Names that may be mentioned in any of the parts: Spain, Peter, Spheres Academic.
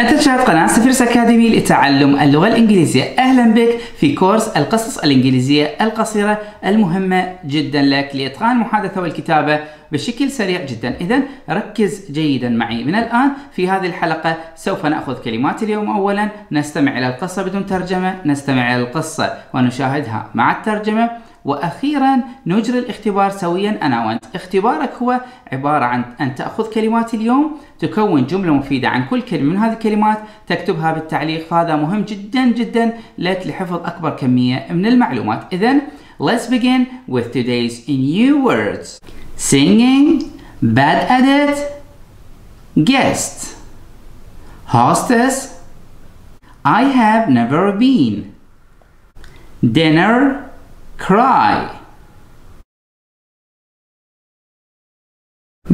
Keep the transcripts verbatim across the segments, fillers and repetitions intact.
أنت تشاهد قناة سفيرس أكاديمي لتعلم اللغة الإنجليزية. أهلا بك في كورس القصص الإنجليزية القصيرة المهمة جدا لك لإتقان المحادثة والكتابة بشكل سريع جدا. إذا ركز جيدا معي من الآن. في هذه الحلقة سوف نأخذ كلمات اليوم. أولا نستمع إلى القصة بدون ترجمة، نستمع إلى القصة ونشاهدها مع الترجمة، وأخيرا نجري الاختبار سويا أنا وأنت. اختبارك هو عبارة عن أن تأخذ كلمات اليوم، تكون جملة مفيدة عن كل كلمة من هذه الكلمات، تكتبها بالتعليق، فهذا مهم جدا جدا لك لحفظ أكبر كمية من المعلومات. إذن let's begin with today's new words. Singing, bad at it, guest, hostess, I have never been, dinner, cry.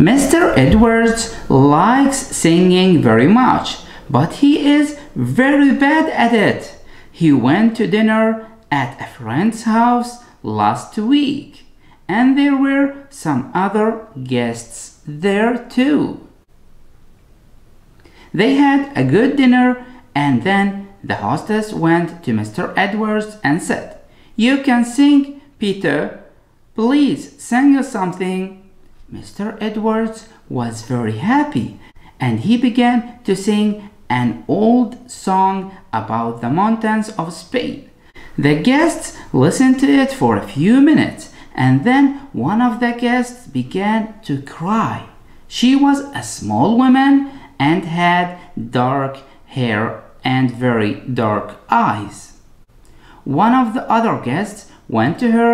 Mister Edwards likes singing very much, but he is very bad at it. He went to dinner at a friend's house last week, and there were some other guests there too. They had a good dinner, and then the hostess went to Mister Edwards and said, "You can sing, Peter. Please sing us something." Mister Edwards was very happy, and he began to sing an old song about the mountains of Spain. The guests listened to it for a few minutes, and then one of the guests began to cry. She was a small woman and had dark hair and very dark eyes. One of the other guests went to her,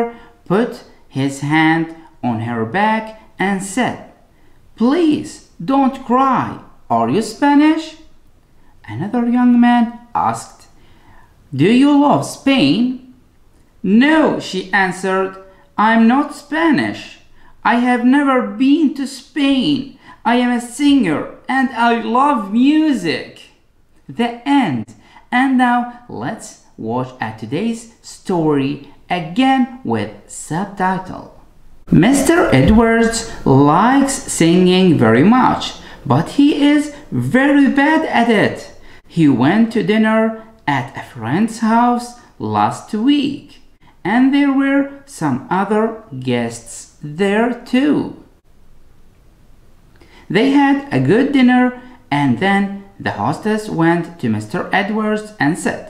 put his hand on her back, and said, "Please don't cry. Are you Spanish?" Another young man asked, "Do you love Spain?" "No," she answered, "I'm not Spanish. I have never been to Spain. I am a singer and I love music." The end. And now let's watch at today's story again with subtitle. Mister Edwards likes singing very much, but he is very bad at it. He went to dinner at a friend's house last week, and there were some other guests there too. They had a good dinner, and then the hostess went to Mister Edwards and said,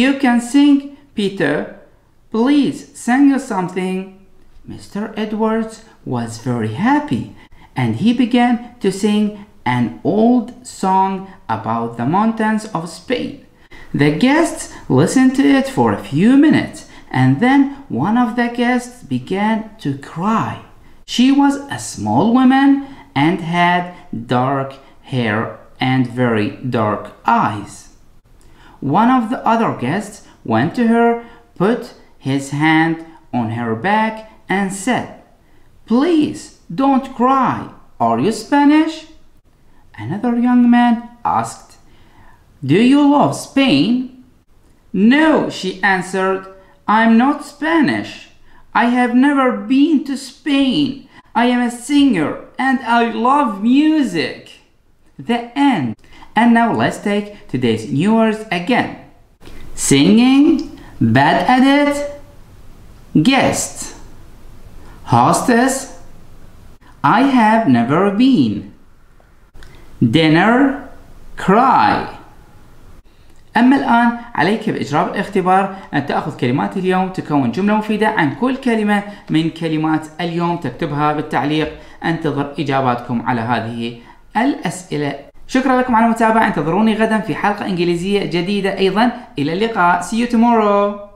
"You can sing, Peter. Please sing us something." Mister Edwards was very happy, and he began to sing an old song about the mountains of Spain. The guests listened to it for a few minutes, and then one of the guests began to cry. She was a small woman and had dark hair and very dark eyes. One of the other guests went to her, put his hand on her back, and said, "Please don't cry. Are you Spanish?" Another young man asked, "Do you love Spain?" "No," she answered, "I'm not Spanish. I have never been to Spain. I am a singer and I love music." The end. And now let's take today's new words again. Singing, bad at it, guest, hostess, I have never been, dinner, cry. أما الآن عليك بإجراء الاختبار أن تأخذ كلمات اليوم، تكون جملة مفيدة عن كل كلمة من كلمات اليوم، تكتبها بالتعليق. أنتظر إجاباتكم على هذه الأسئلة. شكرا لكم على المتابعة، انتظروني غدا في حلقة إنجليزية جديدة أيضا. إلى اللقاء. See you tomorrow.